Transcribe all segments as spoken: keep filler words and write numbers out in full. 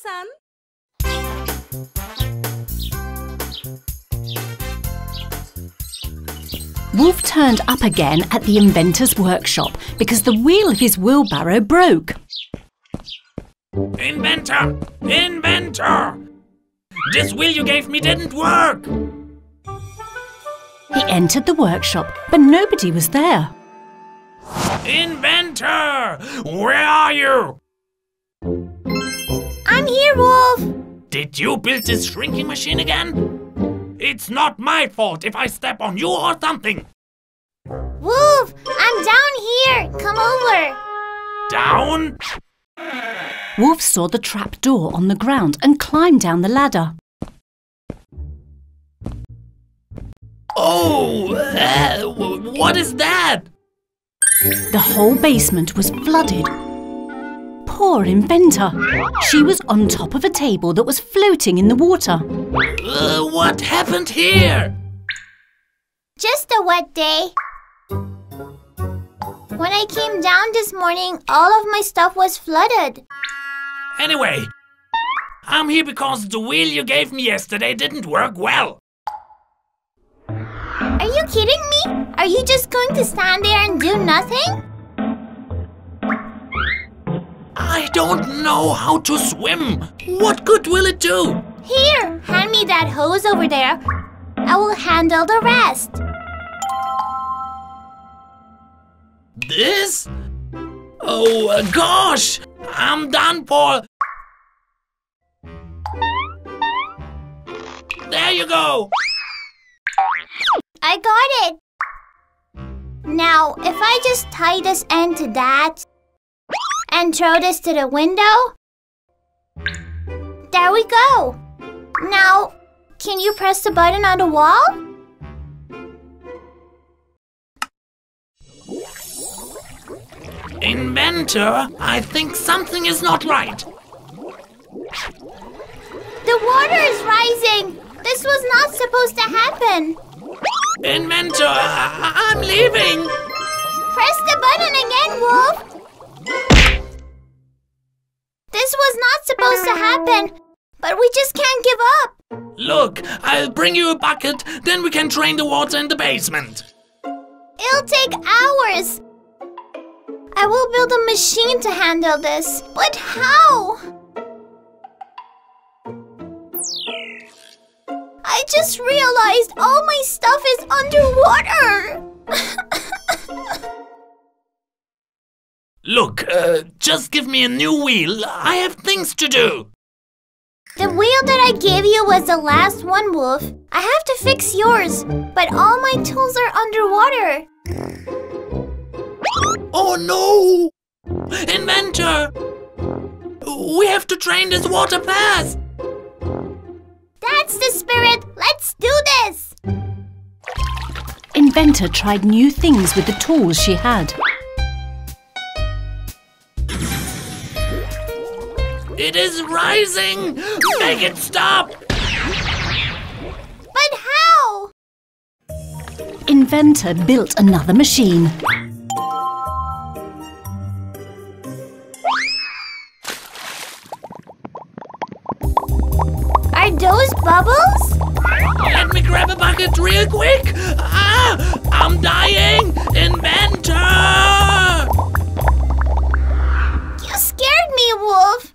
sun. Wolf turned up again at the inventor's workshop because the wheel of his wheelbarrow broke. Inventor! Inventor! This wheel you gave me didn't work! He entered the workshop, but nobody was there. Inventor! Where are you? I'm here, Wolf! Did you build this shrinking machine again? It's not my fault if I step on you or something! Wolf, I'm down here! Come over! Down? Wolf saw the trap door on the ground and climbed down the ladder. Oh! Uh, what is that? The whole basement was flooded. Poor Inventor. She was on top of a table that was floating in the water. Uh, what happened here? Just a wet day. When I came down this morning, all of my stuff was flooded. Anyway, I'm here because the wheel you gave me yesterday didn't work well. Are you kidding me? Are you just going to stand there and do nothing? I don't know how to swim. What good will it do? Here, hand me that hose over there. I will handle the rest. This? Oh, uh, gosh! I'm done for. There you go! I got it! Now, if I just tie this end to that and throw this to the window, there we go. Now, can you press the button on the wall? Inventor, I think something is not right. The water is rising. This was not supposed to happen. Inventor, I I'm leaving! Press the button again, Wolf! This was not supposed to happen, but we just can't give up! Look, I'll bring you a bucket, then we can drain the water in the basement. It'll take hours! I will build a machine to handle this, but how? I just realized all my stuff is underwater! Look, uh, just give me a new wheel. I have things to do. The wheel that I gave you was the last one, Wolf. I have to fix yours, but all my tools are underwater. Oh no! Inventor! We have to drain this water fast! That's the spirit! Let's do this! Inventor tried new things with the tools she had. It is rising! Make it stop! But how? Inventor built another machine. Those bubbles? Let me grab a bucket real quick! Ah! I'm dying! Inventor! You scared me, Wolf!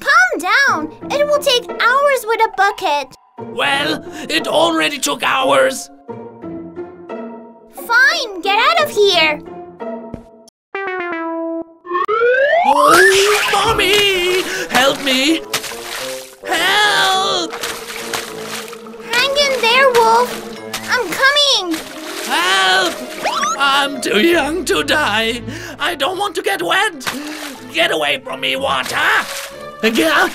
Calm down! It will take hours with a bucket! Well, it already took hours! Fine! Get out of here! Oh, Mommy! Help me! Help! Hang in there, Wolf! I'm coming! Help! I'm too young to die! I don't want to get wet! Get away from me, water! Get out!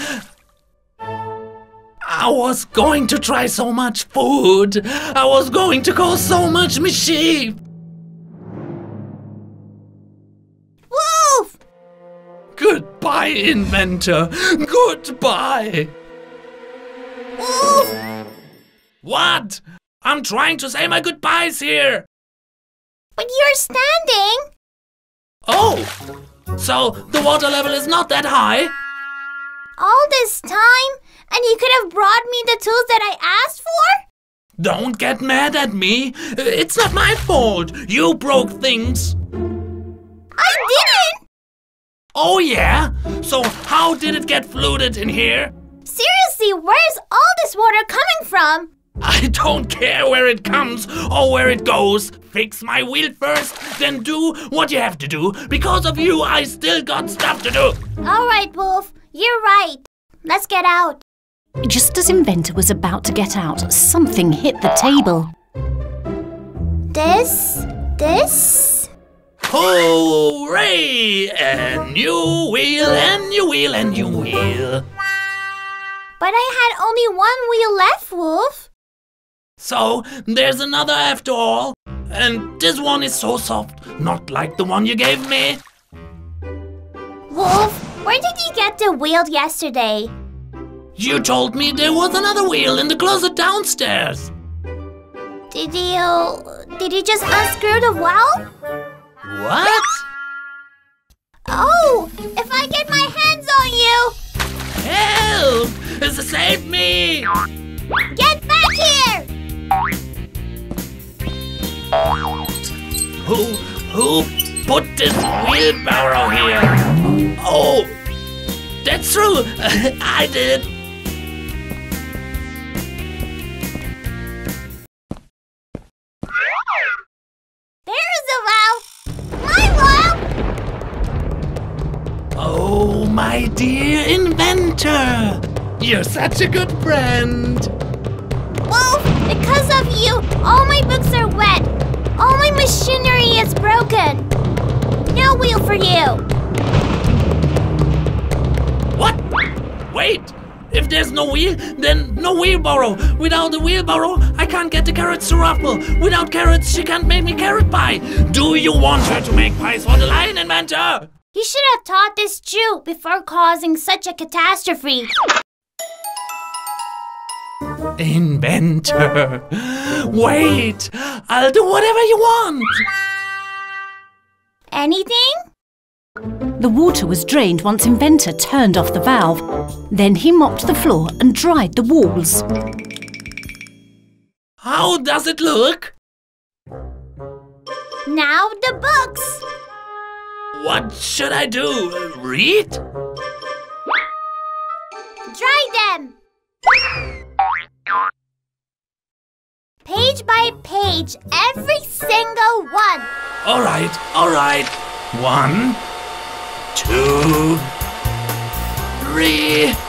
I was going to try so much food! I was going to cause so much mischief! Wolf! Goodbye, Inventor! Goodbye! Wolf! What? I'm trying to say my goodbyes here! But you're standing! Oh! So the water level is not that high? all this time, and you could have brought me the tools that I asked for? Don't get mad at me. It's not my fault. You broke things. I didn't! Oh yeah? So how did it get fluted in here? Seriously, where's all this water coming from? I don't care where it comes or where it goes. Fix my wheel first, then do what you have to do. Because of you, I still got stuff to do. Alright, Wolf. You're right. Let's get out. Just as Inventor was about to get out, something hit the table. This? This? Hooray! A new wheel, a new wheel, a new wheel. But I had only one wheel left, Wolf. So, there's another after all. And this one is so soft, not like the one you gave me. Wolf, where did you get the wheel yesterday? You told me there was another wheel in the closet downstairs. Did you... did you just unscrew the valve? What? Oh, if I get my hands on you! Help! Save me! Get back here! Who... who put this wheelbarrow here? Oh, that's true! I did! My dear Inventor, you're such a good friend. Wolf, because of you, all my books are wet. All my machinery is broken. No wheel for you. What? Wait, if there's no wheel, then no wheelbarrow. Without a wheelbarrow, I can't get the carrots to Ruffle. Without carrots, she can't make me carrot pie. Do you want her to make pies for the lion, Inventor? You should have taught this Jew before causing such a catastrophe. Inventor, wait, I'll do whatever you want. Anything? The water was drained once Inventor turned off the valve. Then he mopped the floor and dried the walls. How does it look? Now the books. What should I do? Read? Dry them! Page by page, every single one! Alright, alright. One, two, three.